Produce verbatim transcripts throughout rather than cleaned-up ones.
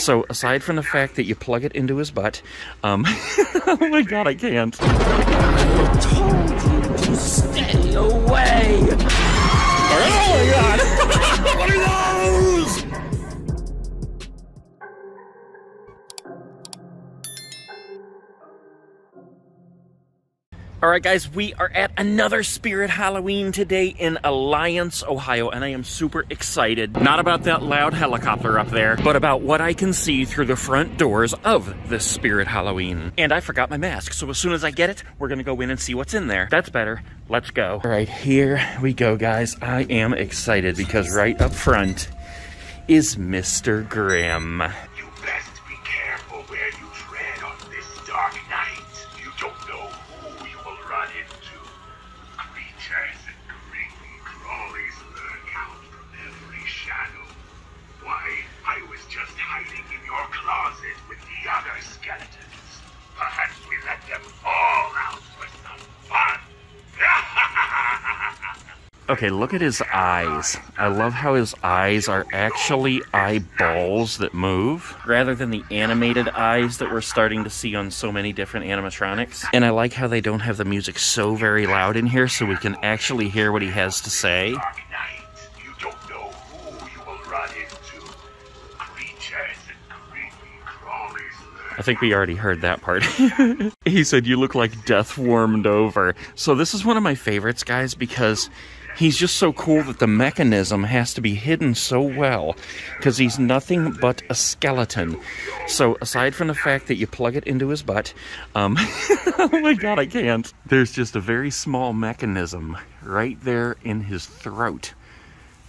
So aside from the fact that you plug it into his butt, um, oh my god, I can't. I told you to stay away. Oh my god. All right, guys, we are at another Spirit Halloween today in Alliance, Ohio, and I am super excited. Not about that loud helicopter up there, but about what I can see through the front doors of this Spirit Halloween. And I forgot my mask, so as soon as I get it, we're gonna go in and see what's in there. That's better. Let's go. All right, here we go, guys. I am excited because right up front is Mister Grimm. Okay, look at his eyes. I love how his eyes are actually eyeballs that move, rather than the animated eyes that we're starting to see on so many different animatronics. And I like how they don't have the music so very loud in here, so we can actually hear what he has to say. I think we already heard that part. He said, you look like death warmed over. So this is one of my favorites, guys, because he's just so cool that the mechanism has to be hidden so well, because he's nothing but a skeleton. So aside from the fact that you plug it into his butt, um, oh my god, I can't. There's just a very small mechanism right there in his throat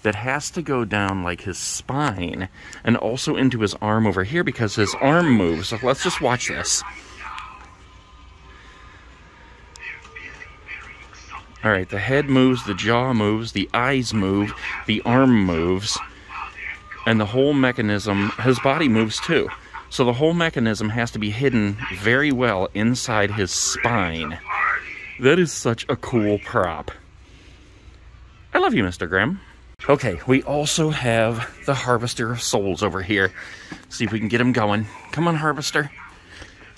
that has to go down like his spine and also into his arm over here because his arm moves. So let's just watch this. All right, the head moves, the jaw moves, the eyes move, the arm moves, and the whole mechanism, his body moves too. So the whole mechanism has to be hidden very well inside his spine. That is such a cool prop. I love you, Mister Grimm. Okay, we also have the Harvester of Souls over here. See if we can get him going. Come on, Harvester.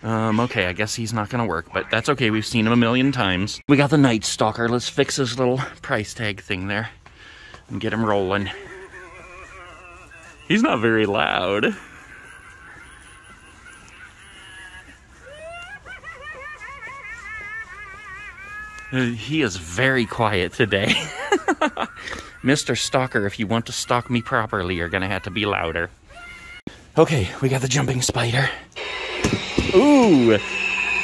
Um, okay, I guess he's not gonna work, but that's okay, we've seen him a million times. We got the Night Stalker. Let's fix his little price tag thing there and get him rolling. He's not very loud. He is very quiet today. Mister Stalker, if you want to stalk me properly, you're gonna have to be louder. Okay, we got the jumping spider. Ooh,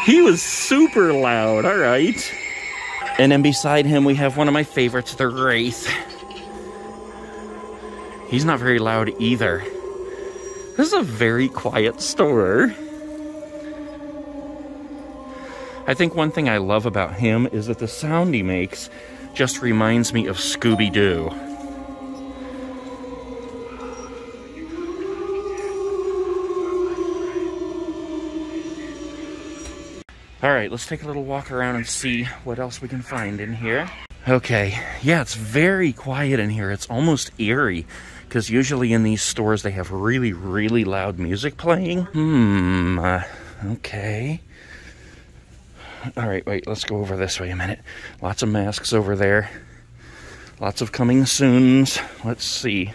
he was super loud, all right. And then beside him, we have one of my favorites, the Wraith. He's not very loud either. This is a very quiet store. I think one thing I love about him is that the sound he makes just reminds me of Scooby-Doo. All right, let's take a little walk around and see what else we can find in here. Okay, yeah, it's very quiet in here. It's almost eerie, because usually in these stores they have really, really loud music playing. Hmm, uh, okay. All right, wait, let's go over this way a minute. Lots of masks over there. Lots of coming soons. Let's see.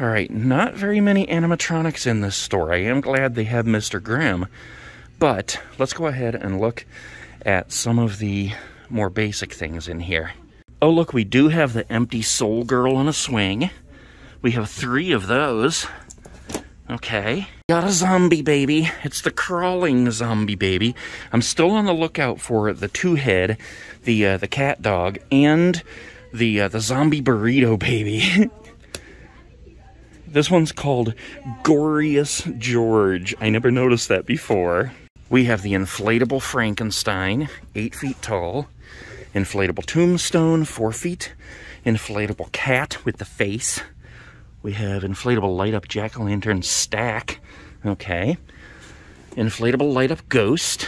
All right, not very many animatronics in this store. I am glad they have Mister Grimm. But let's go ahead and look at some of the more basic things in here. Oh, look, we do have the empty soul girl on a swing. We have three of those. Okay. Got a zombie baby. It's the crawling zombie baby. I'm still on the lookout for the two-head, the uh, the cat dog, and the uh, the zombie burrito baby. This one's called Glorious George. I never noticed that before. We have the inflatable Frankenstein, eight feet tall, inflatable tombstone, four feet, inflatable cat with the face. We have inflatable light-up jack-o'-lantern stack, okay. Inflatable light-up ghost.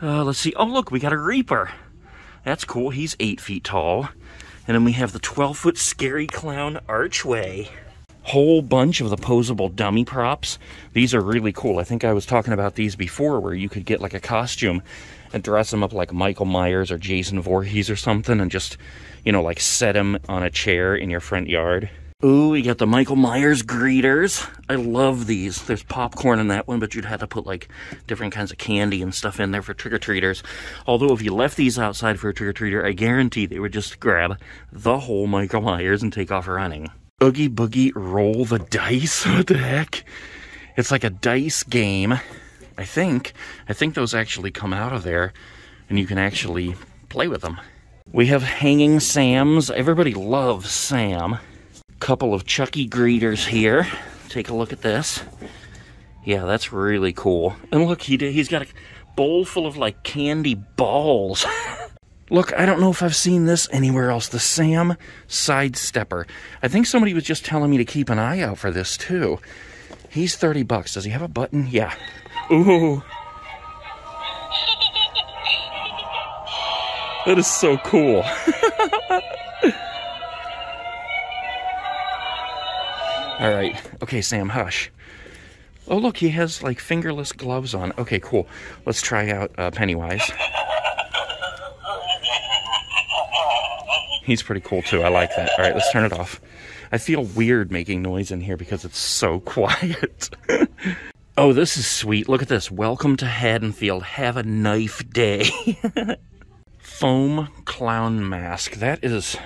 Uh, let's see, oh look, we got a Reaper. That's cool, he's eight feet tall. And then we have the twelve-foot scary clown archway. whole bunch of opposable dummy props. These are really cool. I think I was talking about these before, where you could get like a costume and dress them up like Michael Myers or Jason Voorhees or something, and just, you know, like set them on a chair in your front yard. Ooh, we got the Michael Myers greeters. I love these. There's popcorn in that one, but you'd have to put like different kinds of candy and stuff in there for trick-or-treaters. Although if you left these outside for a trick-or-treater, I guarantee they would just grab the whole Michael Myers and take off running. Oogie Boogie Roll the Dice? What the heck? It's like a dice game. I think. I think those actually come out of there, and you can actually play with them. We have Hanging Sams. Everybody loves Sam. Couple of Chucky greeters here. Take a look at this. Yeah, that's really cool. And look, he did, he's got a bowl full of like candy balls. Look, I don't know if I've seen this anywhere else. The Sam Sidestepper. I think somebody was just telling me to keep an eye out for this too. He's thirty bucks. Does he have a button? Yeah. Ooh. That is so cool. All right. Okay, Sam, hush. Oh, look, he has, like, fingerless gloves on. Okay, cool. Let's try out uh, Pennywise. He's pretty cool, too. I like that. All right, let's turn it off. I feel weird making noise in here because it's so quiet. Oh, this is sweet. Look at this. Welcome to Haddonfield. Have a knife day. Foam clown mask. That is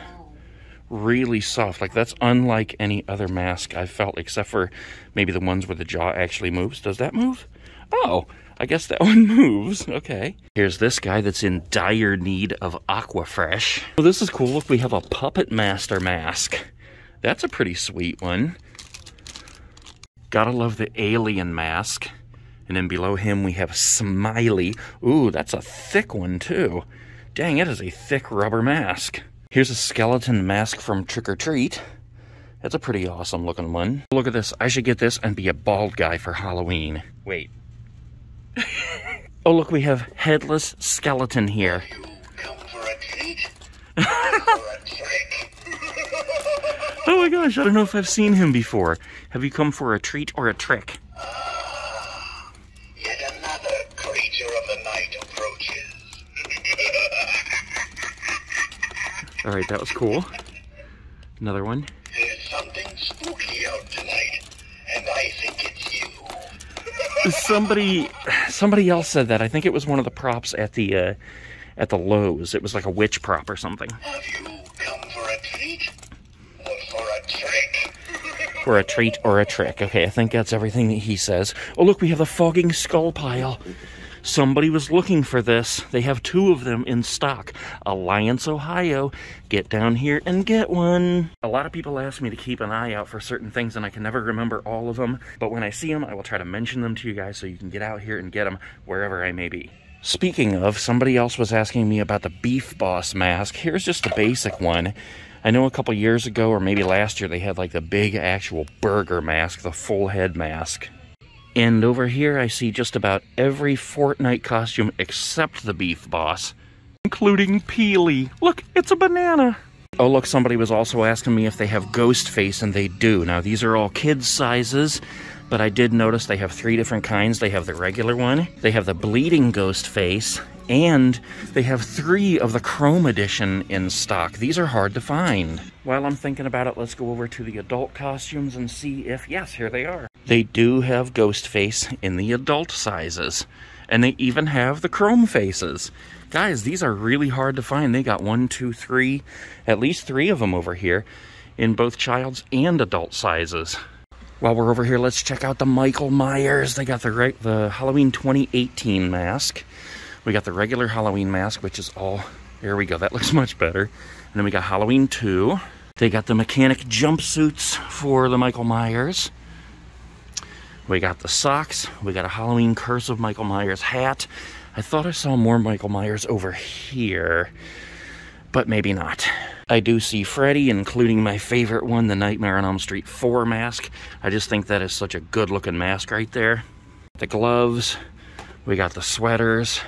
really soft. Like, that's unlike any other mask I've felt, except for maybe the ones where the jaw actually moves. Does that move? Oh, I guess that one moves. Okay. Here's this guy that's in dire need of Aquafresh. Well, this is cool. Look, we have a Puppet Master mask. That's a pretty sweet one. Gotta love the alien mask. And then below him we have Smiley. Ooh, that's a thick one too. Dang, it is a thick rubber mask. Here's a skeleton mask from Trick or Treat. That's a pretty awesome looking one. Look at this. I should get this and be a bald guy for Halloween. Wait. Oh, look, we have headless skeleton here. You come for a treat? You come for a trick? Oh my gosh, I don't know if I've seen him before. Have you come for a treat or a trick? Ah, yet another creature of the night approaches. All right, that was cool. Another one. There's something spooky out tonight, and I think it's you. somebody, somebody else said that. I think it was one of the props at the, uh, at the Lowe's. It was like a witch prop or something. Have you come for a treat or for a trick? For a treat or a trick. Okay, I think that's everything that he says. Oh, look, we have the fogging skull pile. Somebody was looking for this. They have two of them in stock. Alliance, Ohio. Get down here and get one. A lot of people ask me to keep an eye out for certain things, and I can never remember all of them. But when I see them, I will try to mention them to you guys so you can get out here and get them wherever I may be. Speaking of, somebody else was asking me about the Beef Boss mask. Here's just the basic one. I know a couple years ago, or maybe last year, they had like the big actual burger mask, the full head mask. And over here, I see just about every Fortnite costume except the Beef Boss, including Peely. Look, it's a banana. Oh, look, somebody was also asking me if they have Ghostface, and they do. Now, these are all kids' sizes, but I did notice they have three different kinds. They have the regular one, they have the bleeding Ghostface, and they have three of the Chrome Edition in stock. These are hard to find. While I'm thinking about it, let's go over to the adult costumes and see if, yes, here they are. They do have Ghostface in the adult sizes, and they even have the Chrome faces. Guys, these are really hard to find. They got one, two, three, at least three of them over here in both child's and adult sizes. While we're over here, let's check out the Michael Myers. They got the, right, the Halloween twenty eighteen mask. We got the regular Halloween mask, which is all, there we go, that looks much better. And then we got Halloween two. They got the mechanic jumpsuits for the Michael Myers. We got the socks. We got a Halloween Curse of Michael Myers hat. I thought I saw more Michael Myers over here, but maybe not. I do see Freddy, including my favorite one, the Nightmare on Elm Street four mask. I just think that is such a good looking mask right there. The gloves. We got the sweaters.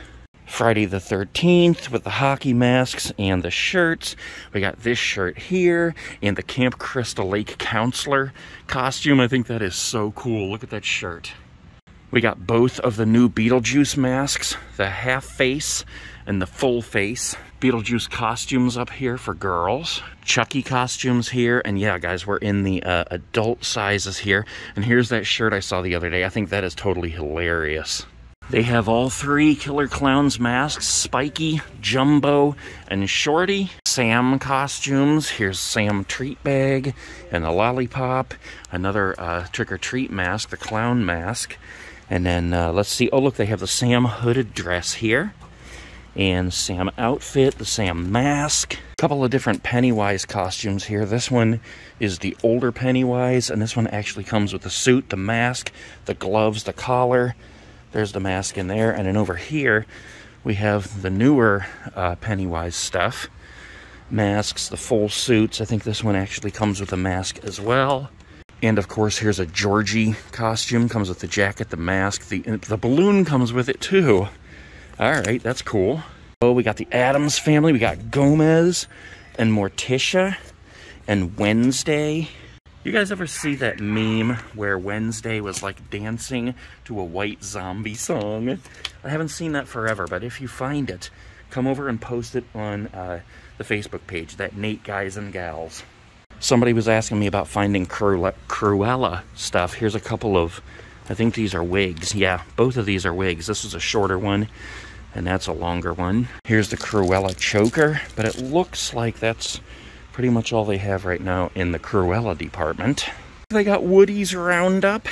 Friday the thirteenth with the hockey masks and the shirts. We got this shirt here and the Camp Crystal Lake counselor costume. I think that is so cool. Look at that shirt. We got both of the new Beetlejuice masks, the half face and the full face. Beetlejuice costumes up here for girls. Chucky costumes here. And yeah, guys, we're in the uh, adult sizes here. And here's that shirt I saw the other day. I think that is totally hilarious. They have all three Killer Clowns masks, Spiky, Jumbo, and Shorty. Sam costumes, here's Sam treat bag and the lollipop. Another uh, Trick or Treat mask, the clown mask. And then uh, let's see, oh look, they have the Sam hooded dress here. And Sam outfit, the Sam mask. A couple of different Pennywise costumes here. This one is the older Pennywise, and this one actually comes with the suit, the mask, the gloves, the collar. There's the mask in there. And then over here, we have the newer uh, Pennywise stuff. Masks, the full suits. I think this one actually comes with a mask as well. And of course, here's a Georgie costume. Comes with the jacket, the mask, the, the balloon comes with it too. All right, that's cool. Oh, we got the Addams family. We got Gomez and Morticia and Wednesday. You guys ever see that meme where Wednesday was like dancing to a white zombie song? I haven't seen that forever, but if you find it, come over and post it on uh, the Facebook page, that Nate Guys and Gals. Somebody was asking me about finding Cruella, Cruella stuff. Here's a couple of, I think these are wigs. Yeah, both of these are wigs. This is a shorter one, and that's a longer one. Here's the Cruella choker, but it looks like that's pretty much all they have right now in the Cruella department. They got Woody's Roundup.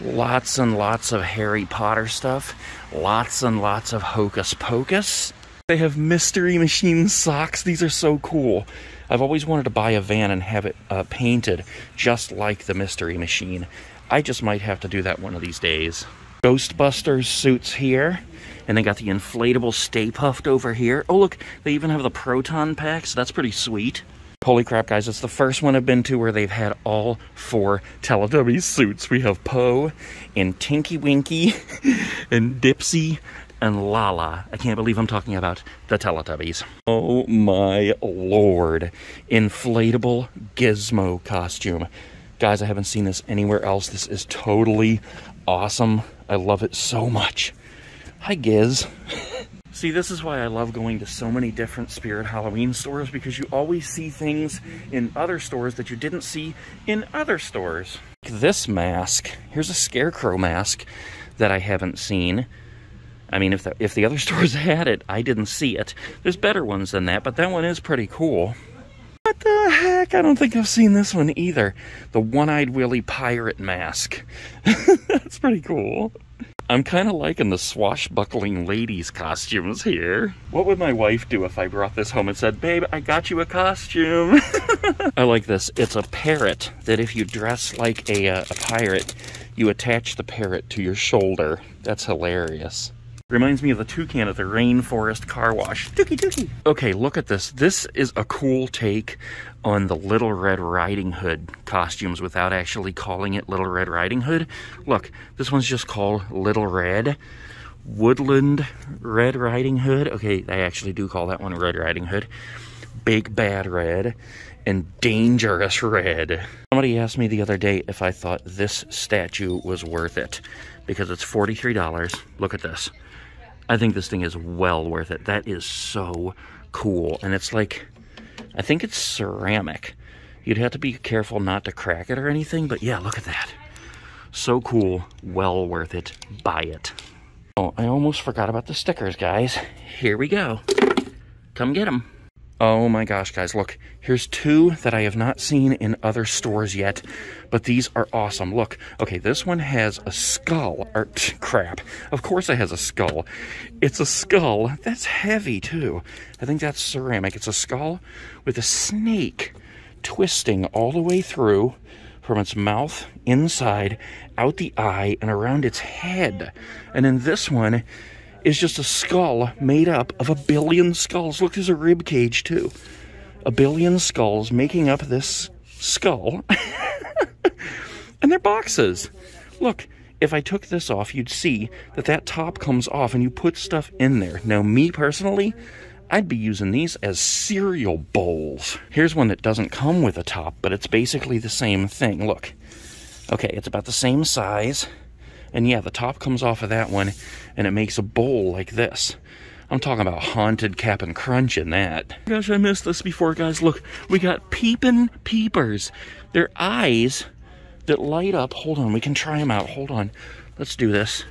Lots and lots of Harry Potter stuff. Lots and lots of Hocus Pocus. They have Mystery Machine socks. These are so cool. I've always wanted to buy a van and have it uh, painted just like the Mystery Machine. I just might have to do that one of these days. Ghostbusters suits here. And they got the inflatable Stay Puffed over here. Oh, look, they even have the proton packs. That's pretty sweet. Holy crap, guys, it's the first one I've been to where they've had all four Teletubbies suits. We have Poe and Tinky Winky and Dipsy and Lala. I can't believe I'm talking about the Teletubbies. Oh my lord. Inflatable Gizmo costume. Guys, I haven't seen this anywhere else. This is totally awesome. I love it so much. Hi, Giz. See, this is why I love going to so many different Spirit Halloween stores, because you always see things in other stores that you didn't see in other stores. This mask, here's a scarecrow mask that I haven't seen. I mean, if the, if the other stores had it, I didn't see it. There's better ones than that, but that one is pretty cool. What the heck? I don't think I've seen this one either. The One-Eyed Willy pirate mask. That's pretty cool. I'm kind of liking the swashbuckling ladies' costumes here. What would my wife do if I brought this home and said, babe, I got you a costume? I like this. It's a parrot that if you dress like a, uh, a pirate, you attach the parrot to your shoulder. That's hilarious. Reminds me of the toucan at the Rainforest Car Wash. Dookie dookie. Okay, look at this. This is a cool take on the Little Red Riding Hood costumes without actually calling it Little Red Riding Hood. Look, this one's just called Little Red. Woodland Red Riding Hood. Okay, I actually do call that one Red Riding Hood. Big Bad Red and Dangerous Red. Somebody asked me the other day if I thought this statue was worth it because it's forty-three dollars. Look at this. I think this thing is well worth it. That is so cool. And it's like, I think it's ceramic. You'd have to be careful not to crack it or anything, but yeah, look at that. So cool, well worth it, buy it. Oh, I almost forgot about the stickers, guys. Here we go. Come get them. Oh my gosh, guys, look, here's two that I have not seen in other stores yet, but these are awesome. Look, okay, this one has a skull, or crap, of course it has a skull. It's a skull, that's heavy too. I think that's ceramic. It's a skull with a snake twisting all the way through from its mouth, inside, out the eye, and around its head. And then this one is just a skull made up of a billion skulls. Look, there's a rib cage too. A billion skulls making up this skull. And they're boxes. Look, if I took this off, you'd see that that top comes off and you put stuff in there. Now, me personally, I'd be using these as cereal bowls. Here's one that doesn't come with a top, but it's basically the same thing. Look, okay, it's about the same size. And yeah, the top comes off of that one and it makes a bowl like this. I'm talking about haunted cap and crunch in that. Gosh, I missed this before, guys. Look, we got peeping peepers. They're eyes that light up. Hold on, we can try them out. Hold on, let's do this.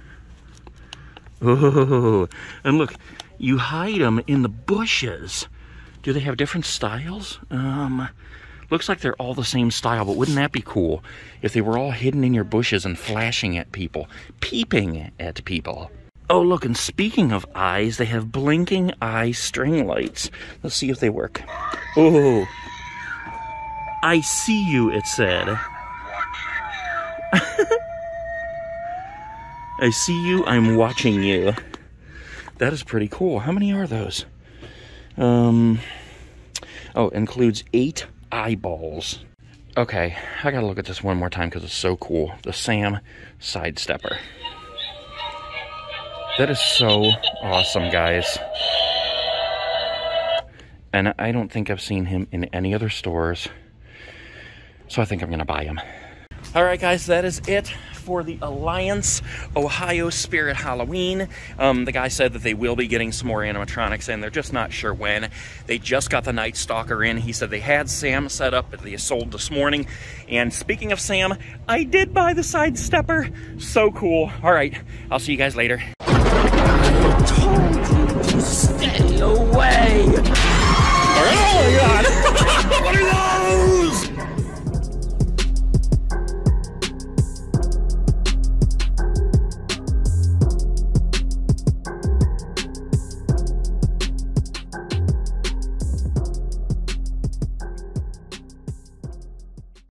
Oh, and look, you hide them in the bushes. Do they have different styles? Um, looks like they're all the same style, but wouldn't that be cool if they were all hidden in your bushes and flashing at people, peeping at people? Oh, look, and speaking of eyes, they have blinking eye string lights. Let's see if they work. Oh, I see you, it said. I see you, I'm watching you. That is pretty cool. How many are those? Um, oh, includes eight eyeballs. Okay, I gotta look at this one more time because it's so cool. The Sam Sidestepper. That is so awesome, guys. And I don't think I've seen him in any other stores, so I think I'm gonna buy him. All right, guys, that is it for the Alliance Ohio Spirit Halloween. Um, the guy said that they will be getting some more animatronics in. They're just not sure when. They just got the Night Stalker in. He said they had Sam set up at the Assault this morning. And speaking of Sam, I did buy the Sidestepper. So cool. All right, I'll see you guys later. I told you to stay away. Oh my God.